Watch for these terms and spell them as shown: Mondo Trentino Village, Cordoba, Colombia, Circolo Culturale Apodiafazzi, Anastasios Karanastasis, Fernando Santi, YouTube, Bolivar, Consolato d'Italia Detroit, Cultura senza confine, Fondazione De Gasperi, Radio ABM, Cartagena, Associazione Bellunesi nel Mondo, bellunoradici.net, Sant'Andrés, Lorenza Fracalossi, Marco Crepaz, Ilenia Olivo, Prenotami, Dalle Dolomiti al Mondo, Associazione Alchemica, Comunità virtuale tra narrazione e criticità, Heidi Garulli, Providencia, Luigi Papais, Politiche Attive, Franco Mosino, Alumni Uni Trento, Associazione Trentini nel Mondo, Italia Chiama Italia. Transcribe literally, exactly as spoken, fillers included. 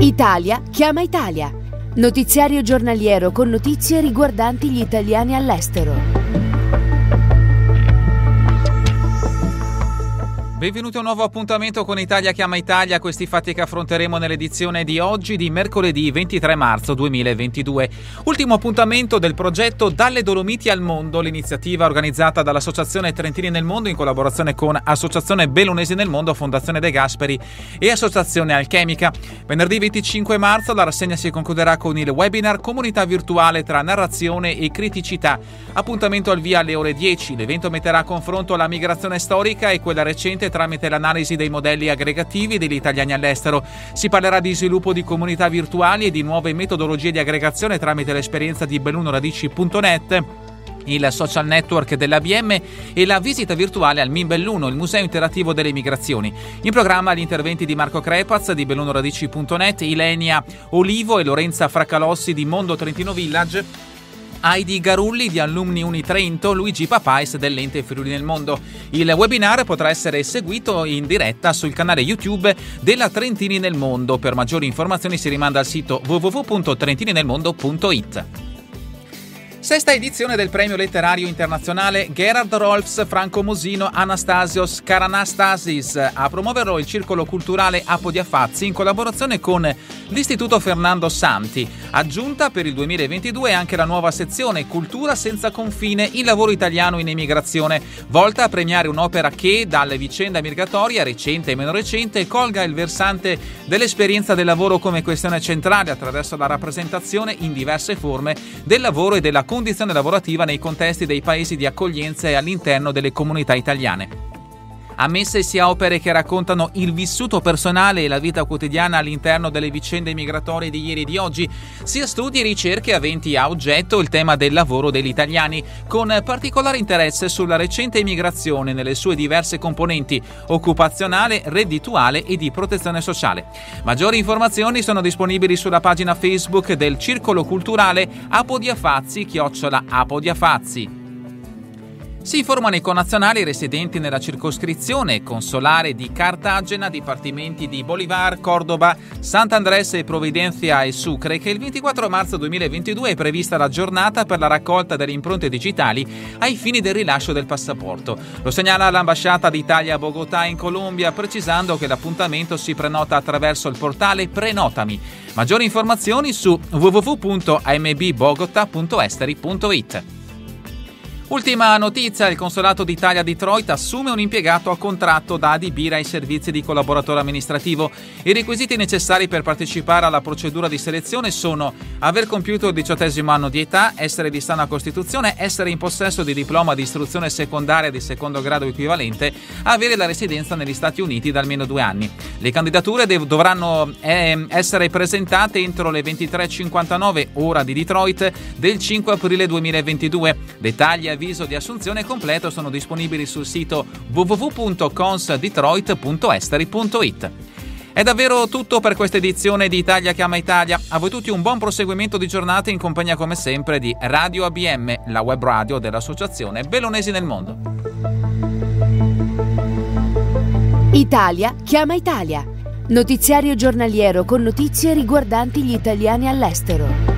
Italia Chiama Italia, notiziario giornaliero con notizie riguardanti gli italiani all'estero. Benvenuti a un nuovo appuntamento con Italia Chiama Italia, questi fatti che affronteremo nell'edizione di oggi di mercoledì ventitré marzo duemilaventidue. Ultimo appuntamento del progetto Dalle Dolomiti al Mondo, l'iniziativa organizzata dall'Associazione Trentini nel Mondo in collaborazione con Associazione Bellunesi nel Mondo, Fondazione De Gasperi e Associazione Alchemica. Venerdì venticinque marzo la rassegna si concluderà con il webinar Comunità virtuale tra narrazione e criticità. Appuntamento al via alle ore dieci. L'evento metterà a confronto la migrazione storica e quella recente tramite l'analisi dei modelli aggregativi degli italiani all'estero. Si parlerà di sviluppo di comunità virtuali e di nuove metodologie di aggregazione tramite l'esperienza di bellunoradici punto net, il social network della A B M e la visita virtuale al Min Belluno, il Museo Interattivo delle Migrazioni. In programma gli interventi di Marco Crepaz di bellunoradici punto net, Ilenia Olivo e Lorenza Fracalossi di Mondo Trentino Village, Heidi Garulli di Alumni Uni Trento, Luigi Papais dell'ente Friuli nel Mondo. Il webinar potrà essere seguito in diretta sul canale YouTube della Trentini nel Mondo. Per maggiori informazioni si rimanda al sito w w w punto trentini nel mondo punto i t. Sesta edizione del premio letterario internazionale Gerhard Rohlfs, Franco Mosino, Anastasios Karanastasis. A promuoverlo il Circolo Culturale Apodiafazzi in collaborazione con l'Istituto Fernando Santi. Aggiunta per il duemilaventidue anche la nuova sezione Cultura senza confine, il lavoro italiano in emigrazione, volta a premiare un'opera che, dalle vicende migratorie recente e meno recente, colga il versante dell'esperienza del lavoro come questione centrale attraverso la rappresentazione in diverse forme del lavoro e della condizione lavorativa nei contesti dei paesi di accoglienza e all'interno delle comunità italiane. Ammesse sia opere che raccontano il vissuto personale e la vita quotidiana all'interno delle vicende migratorie di ieri e di oggi, sia studi e ricerche aventi a oggetto il tema del lavoro degli italiani, con particolare interesse sulla recente immigrazione nelle sue diverse componenti occupazionale, reddituale e di protezione sociale. Maggiori informazioni sono disponibili sulla pagina Facebook del Circolo Culturale Apodiafazzi, chiocciola Apodiafazzi. Si informano i connazionali residenti nella circoscrizione consolare di Cartagena, dipartimenti di Bolivar, Cordoba, Sant'Andrés e Providencia e Sucre, che il ventiquattro marzo duemilaventidue è prevista la giornata per la raccolta delle impronte digitali ai fini del rilascio del passaporto. Lo segnala l'ambasciata d'Italia a Bogotà in Colombia, precisando che l'appuntamento si prenota attraverso il portale Prenotami. Maggiori informazioni su w w w punto a m b bogotà punto esteri punto i t. Ultima notizia, il Consolato d'Italia Detroit assume un impiegato a contratto da adibire ai servizi di collaboratore amministrativo. I requisiti necessari per partecipare alla procedura di selezione sono aver compiuto il diciottesimo anno di età, essere di sana costituzione, essere in possesso di diploma di istruzione secondaria di secondo grado equivalente, avere la residenza negli Stati Uniti da almeno due anni. Le candidature dev- dovranno eh, essere presentate entro le ventitré e cinquantanove ora di Detroit del cinque aprile duemilaventidue. Dettagli avviso di assunzione completo sono disponibili sul sito w w w punto cons detroit punto esteri punto i t. È davvero tutto per questa edizione di Italia Chiama Italia. A voi tutti un buon proseguimento di giornata in compagnia come sempre di Radio A B M, la web radio dell'Associazione Bellunesi nel Mondo. Italia Chiama Italia, notiziario giornaliero con notizie riguardanti gli italiani all'estero.